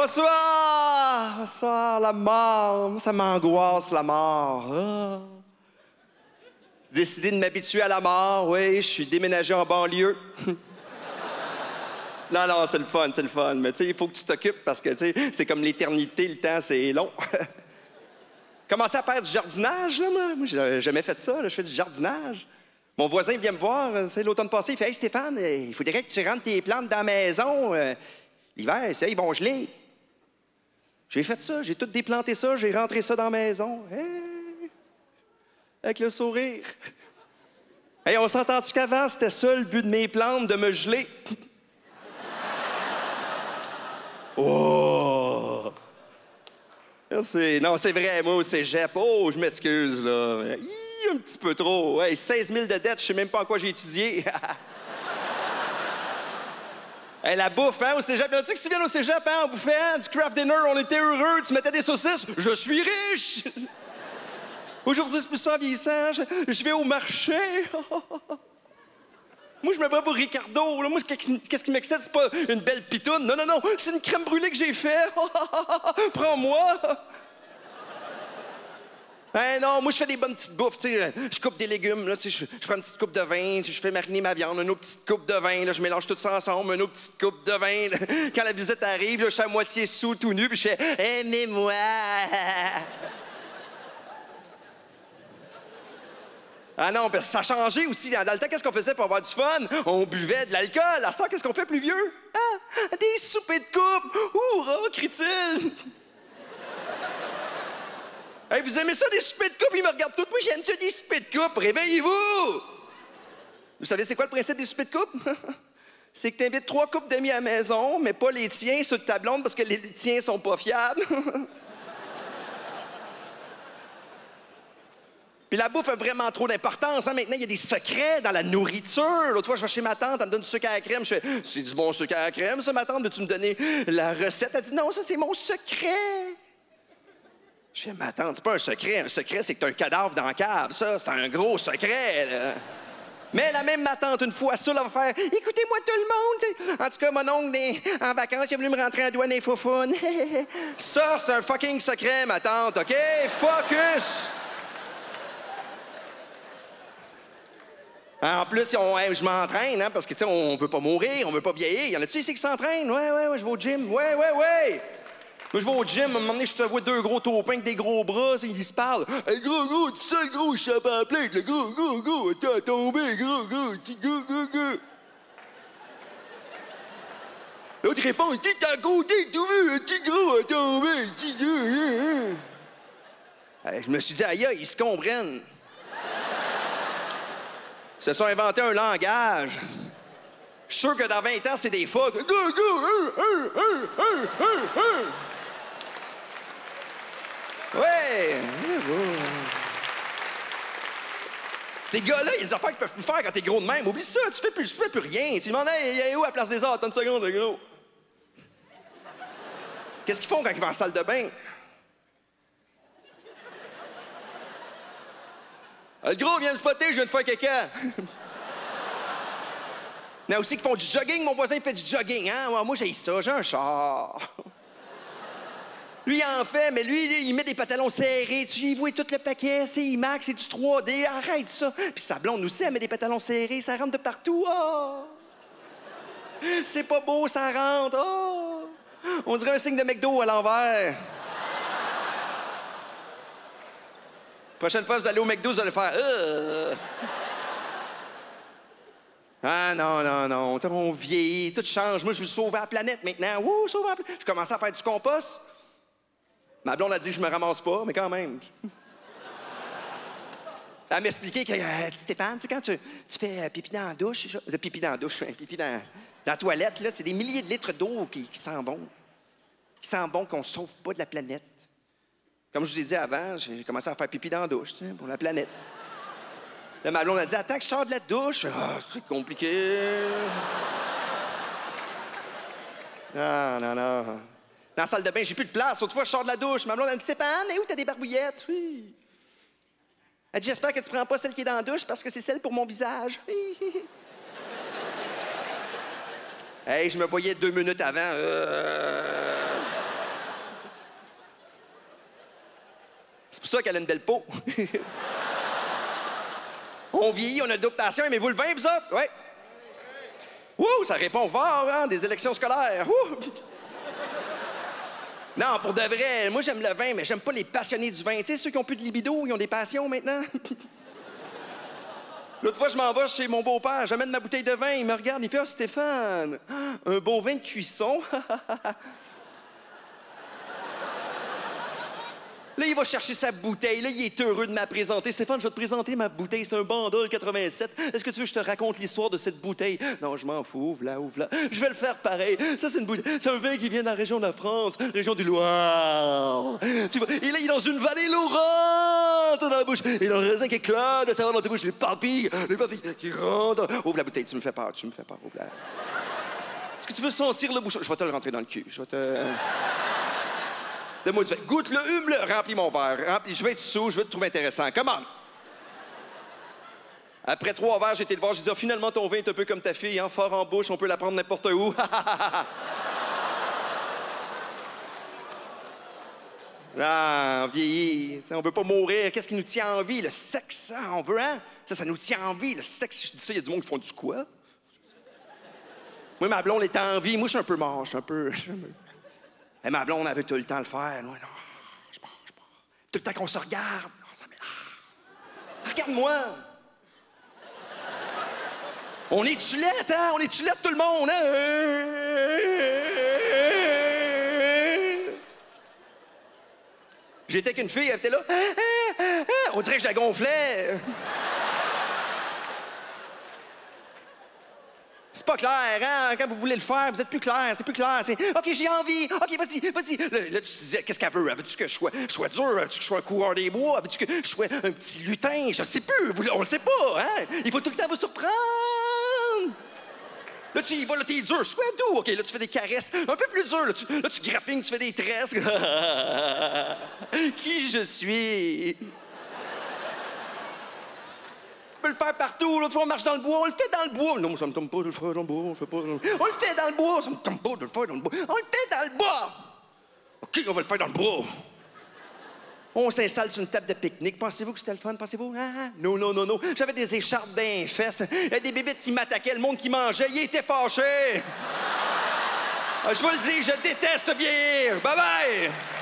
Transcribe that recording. Bonsoir! Bonsoir, la mort. Moi, ça m'angoisse, la mort. Ah. J'ai décidé de m'habituer à la mort, oui. Je suis déménagé en banlieue. Non, non, c'est le fun, c'est le fun. Mais tu sais, il faut que tu t'occupes parce que, tu sais, c'est comme l'éternité, le temps, c'est long. Commencer à faire du jardinage, là, moi. Moi, j'ai jamais fait ça, là. Je fais du jardinage. Mon voisin vient me voir, tu sais, l'automne passé, il fait « Hey, Stéphane, il faudrait que tu rentres tes plantes dans la maison. L'hiver, ça, ils vont geler. » J'ai fait ça, j'ai tout déplanté ça, j'ai rentré ça dans la maison. Hey! Avec le sourire. Hey, on s'entend-tu qu'avant, c'était ça le but de mes plantes, de me geler? Oh! Non, c'est vrai, moi, au cégep. Oh, je m'excuse, là. Un petit peu trop. Hey, 16 000 de dettes, je sais même pas en quoi j'ai étudié. Hey, la bouffe, hein, au cégep. Tu sais que si tu viens au cégep, hein, on bouffait hein, du craft dinner, on était heureux, tu mettais des saucisses, je suis riche! Aujourd'hui, c'est plus ça en vieillissant, je vais au marché. Moi, je me bats pour Ricardo. Là. Moi, qu'est-ce qui m'excite, c'est pas une belle pitoune. Non, non, non, c'est une crème brûlée que j'ai faite. Prends-moi. Hey, non, moi, je fais des bonnes petites bouffes, tu sais. Je coupe des légumes, là, tu sais, je prends une petite coupe de vin, je fais mariner ma viande, une autre petite coupe de vin, là, je mélange tout ça ensemble, une autre petite coupe de vin. Là. Quand la visite arrive, là, je suis à moitié sous, tout nu, puis je fais « Aimez-moi! » Ah non, parce que ça a changé aussi. Dans le temps, qu'est-ce qu'on faisait pour avoir du fun? On buvait de l'alcool. À ce temps, qu'est-ce qu'on fait plus vieux? Ah, des soupers de coupe! Hourra, crie-t-il! Hey, vous aimez ça, des soupers de coupe? Ils me regardent toutes. Moi, j'aime ça, des soupers de coupe. Réveillez-vous! Vous savez, c'est quoi le principe des soupers de coupe? C'est que t'invites 3 couples d'amis à la maison, mais pas les tiens sur ta blonde parce que les tiens sont pas fiables. Puis la bouffe a vraiment trop d'importance. Hein? Maintenant, il y a des secrets dans la nourriture. L'autre fois, je vais chez ma tante, elle me donne du sucre à la crème. Je fais, c'est du bon sucre à la crème, ça, ma tante? Veux-tu me donner la recette? Elle dit, non, ça, c'est mon secret. Je fais, ma tante, c'est pas un secret. Un secret, c'est que t'as un cadavre dans la cave. Ça, c'est un gros secret, là. Mais la même ma tante, une fois ça, là, va faire « Écoutez-moi tout le monde! » En tout cas, mon oncle, en vacances, il est venu me rentrer à douane et foufoune. Ça, c'est un fucking secret, ma tante, OK? Focus! En plus, je m'entraîne, hein, parce que, tu sais, on veut pas mourir, on veut pas vieillir. Y en a-tu ici qui s'entraînent? Ouais, je vais au gym. Ouais! Moi, je vais au gym, à un moment donné, je te vois 2 gros taupins avec des gros bras, ils se parlent. Hey, gros, tu sais, gros, je sais pas appeler, le gros, t'as tombé, gros. L'autre répond, t'es à côté, tu veux, le petit gros a tombé, le petit gros. Je me suis dit, aïe, ils se comprennent. Ils se sont inventés un langage. Je suis sûr que dans 20 ans, c'est des fuck. Ouais! Ces gars-là, il y a des affaires qu'ils peuvent plus faire quand t'es gros de même. Oublie ça, tu fais plus rien. Tu demandes, hey, où à Place des Arts? Attends une seconde, le gros. Qu'est-ce qu'ils font quand ils vont en salle de bain? Le gros vient me spotter, je viens de faire caca. Il y en a aussi qui font du jogging. Mon voisin fait du jogging. Hein? Moi, j'ai ça. J'ai un char. Lui, il en fait, mais lui, il met des pantalons serrés. Tu y vois tout le paquet. C'est IMAX, c'est du 3D. Arrête ça. Puis sa blonde aussi, elle met des pantalons serrés. Ça rentre de partout. Oh! C'est pas beau, ça rentre. Oh! On dirait un signe de McDo à l'envers. Prochaine fois, vous allez au McDo, vous allez faire... Ah non. T'sais, on vieillit, tout change. Moi, je veux sauver la planète maintenant. Wouh, sauver la planète. Je commençais à faire du compost. Ma blonde a dit que je me ramasse pas, mais quand même. Elle m'expliquait que, Stéphane, quand tu fais pipi dans la douche, pipi dans la toilette, là, c'est des milliers de litres d'eau qui sent bon. Qui sent bon qu'on sauve pas de la planète. Comme je vous ai dit avant, j'ai commencé à faire pipi dans la douche, pour la planète. Là, ma blonde a dit, attends que je sors de la douche. Ah, c'est compliqué. Non. Dans la salle de bain, j'ai plus de place. Autrefois, je sors de la douche. Ma blonde a dit, Stéphane, mais où t'as des barbouillettes? Oui. Elle dit, j'espère que tu prends pas celle qui est dans la douche parce que c'est celle pour mon visage. Oui. Hey, je me voyais 2 minutes avant. C'est pour ça qu'elle a une belle peau. On vieillit, on a le double tension. Aimez-vous le vin, vous autres? Oui. Ouh, ça répond fort, hein, des élections scolaires. Ouh. Non, pour de vrai, moi, j'aime le vin, mais j'aime pas les passionnés du vin. Tu sais, ceux qui ont plus de libido, ils ont des passions, maintenant. L'autre fois, je m'en vais chez mon beau-père, j'amène ma bouteille de vin, il me regarde, il fait « Ah, oh, Stéphane, un beau vin de cuisson! » Là, il va chercher sa bouteille. Là, il est heureux de me présenter. Stéphane, je vais te présenter ma bouteille. C'est un Bandol 87. Est-ce que tu veux que je te raconte l'histoire de cette bouteille? Non, je m'en fous. Ouvre-la, ouvre-la. Je vais le faire pareil. Ça, c'est une bouteille. C'est un vin qui vient de la région de la France, région du Loire. Tu vois? Et là, il est dans une vallée laurente dans la bouche. Et dans le raisin qui éclate de saveur dans tes bouches. Les papilles qui rentrent. Ouvre la bouteille. Tu me fais peur. Tu me fais peur. Ouvre-la. Est-ce que tu veux sentir le bouchon? Je vais te le rentrer dans le cul. Je vais te... Donne-moi du vin. Goûte-le, hume-le, remplis mon verre. Remplis. Je vais être sous, je vais te trouver intéressant. Come on! Après 3 verres, j'ai été le voir, je dis, oh, finalement, ton vin est un peu comme ta fille, hein? Fort en bouche, on peut la prendre n'importe où. Ah, on vieillit, on veut pas mourir. Qu'est-ce qui nous tient en vie? Le sexe, hein? On veut, hein? Ça nous tient en vie, le sexe. Je dis ça, il y a du monde qui font du quoi? Moi, ma blonde est en vie. Moi, je suis un peu mort, Hey, ma blonde, on avait tout le temps le faire. Non, non, je pars. Tout le temps qu'on se regarde. Oh, ça regarde-moi. On est tulette, hein? On est tulette, tout le monde, hein? J'étais avec une fille, elle était là. On dirait que je la gonflais. C'est pas clair, hein? Quand vous voulez le faire, vous êtes plus clair, c'est plus clair. C'est « OK, j'ai envie, OK, vas-y. » Là, tu te disais, qu'est-ce qu'elle veut? Elle veut-tu que je sois dur? Elle veut-tu que je sois un coureur des bois? Elle veut-tu que je sois un petit lutin? Je sais plus, on le sait pas, hein? Il faut tout le temps vous surprendre. Là, tu y vas, là, t'es dur, sois doux. OK, là, tu fais des caresses un peu plus dures. Là, tu grappines, tu fais des tresses. Qui je suis? On peut le faire partout. L'autre fois, on marche dans le bois. On le fait dans le bois. Non, ça me tombe pas de le faire dans le bois. On le fait dans le bois. Ça me tombe pas de le faire dans le bois. On le fait dans le bois. OK, on va le faire dans le bois. On s'installe sur une table de pique-nique. Pensez-vous que c'était le fun? Pensez-vous? Ah, non. J'avais des écharpes dans les fesses. Il y a des bébites qui m'attaquaient. Le monde qui mangeait. Il était fâché. Je vous le dis, je déteste vieillir. Bye-bye.